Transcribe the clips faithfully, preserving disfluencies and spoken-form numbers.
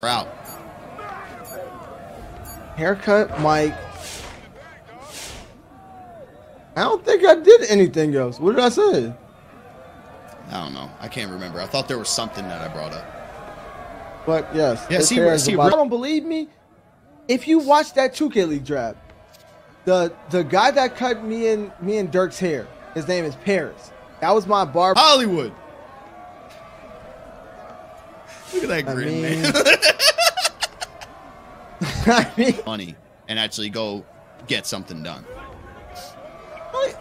We're out. Haircut, Mike. I don't think I did anything else. What did I say? I don't know. I can't remember. I thought there was something that I brought up. But yes. Yeah, see, see, about... Don't believe me. If you watch that two K League draft, the the guy that cut me and me and Dirk's hair, his name is Paris. That was my barber. Hollywood. Look at that grin, I mean... man. I mean... Funny and actually go get something done.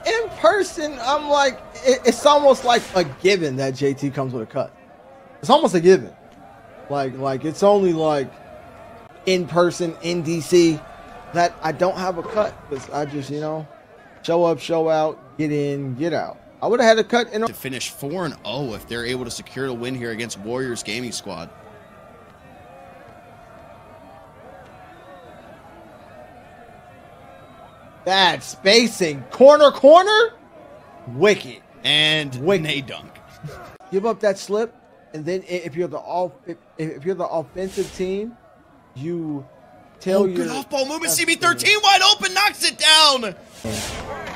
In person, I'm like, it, it's almost like a given that J T comes with a cut. It's almost a given. Like, like it's only like in person in D C that I don't have a cut. Because I just, you know, show up, show out, get in, get out. I would have had a cut in to finish four and oh if they're able to secure the win here against Warriors Gaming Squad. Bad spacing, corner, corner, wicked, and when they dunk, give up that slip, and then if you're the off, if, if you're the offensive team, you tell oh, your good off ball movement. C B thirteen wide open, knocks it down.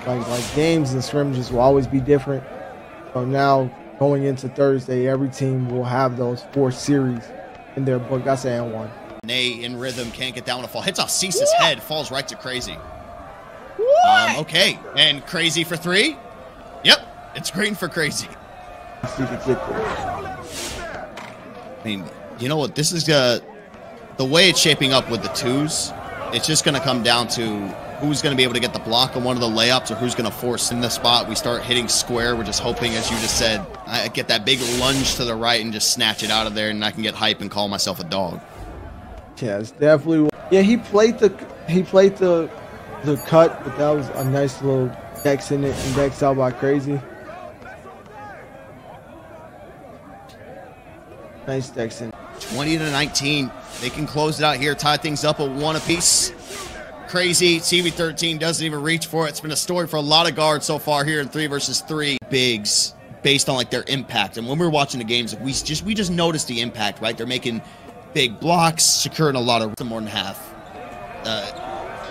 Like like games and scrimmages will always be different. So now going into Thursday, every team will have those four series in their book. That's and one. Nay in rhythm can't get down to fall. Hits off Cease's yeah. head, falls right to Crazy. Um, okay, and Crazy for three. Yep, it's green for Crazy. I mean, you know what? This is uh, the way it's shaping up with the twos. It's just going to come down to who's going to be able to get the block on one of the layups or who's going to force in the spot. We start hitting square. We're just hoping, as you just said, I get that big lunge to the right and just snatch it out of there, and I can get hype and call myself a dog. Yeah, it's definitely. Yeah, he played the. He played the. The cut, but that was a nice little dex in it and dex out by Crazy. Nice dex in. twenty to nineteen. They can close it out here, tie things up at one apiece. Crazy, C B thirteen doesn't even reach for it. It's been a story for a lot of guards so far here in three versus three. Bigs based on like their impact. And when we were watching the games, we just we just noticed the impact, right? They're making big blocks, securing a lot of more than half. Uh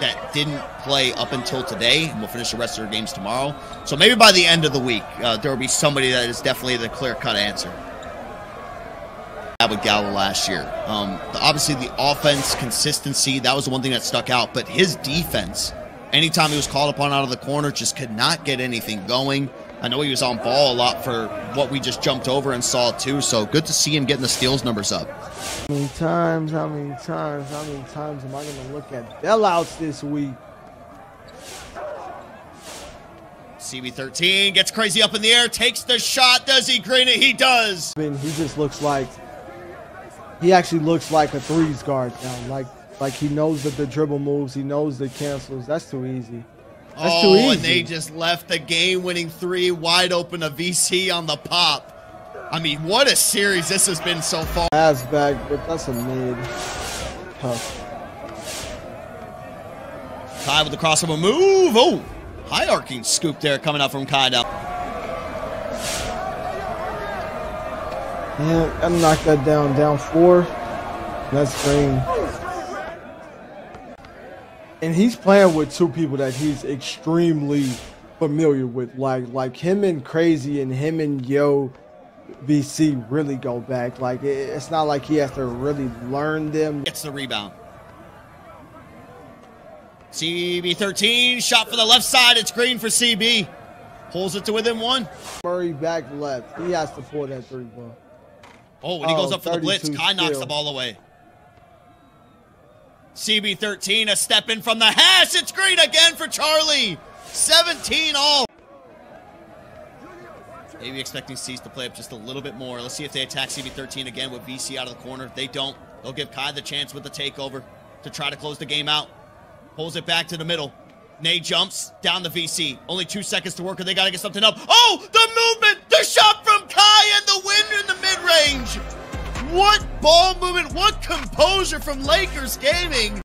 that didn't play up until today, and we'll finish the rest of their games tomorrow. So maybe by the end of the week, uh, there will be somebody that is definitely the clear-cut answer. That with Gallo last year. Um, the, obviously, the offense consistency, that was the one thing that stuck out, but his defense, anytime he was called upon out of the corner, just could not get anything going. I know he was on ball a lot for what we just jumped over and saw, too, so good to see him getting the steals numbers up. How many times, how many times, how many times am I going to look at bailouts this week? C B thirteen gets Crazy up in the air, takes the shot. Does he green it? He does. I mean, he just looks like, he actually looks like a threes guard now. Like, like he knows that the dribble moves. He knows the cancels. That's too easy. That's oh, too easy. And they just left the game-winning three wide open, a V C on the pop. I mean, what a series this has been so far. That's back, but that's a mid. Tough. Kai with the crossover move. Oh, high-arcing scoop there coming out from Kai now. Yeah, I knocked that down. Down four. That's green. And he's playing with two people that he's extremely familiar with. Like, like him and Crazy and him and Yo. V C really go back. Like, it's not like he has to really learn them. Gets the rebound. C B thirteen, shot for the left side. It's green for C B. Pulls it to within one. Murray back left. He has to pull that three ball. Oh, when he oh, goes up for the blitz, Kai knocks the ball away. C B thirteen, a step in from the hash. It's green again for Charlie. seventeen all. Maybe expecting Cease to play up just a little bit more. Let's see if they attack C B thirteen again with V C out of the corner. If they don't, they'll give Kai the chance with the takeover to try to close the game out. Pulls it back to the middle. Nay jumps down the V C. Only two seconds to work, and they got to get something up. Oh, the movement! The shot from Kai and the win in the mid-range! What ball movement, what composure from Lakers Gaming!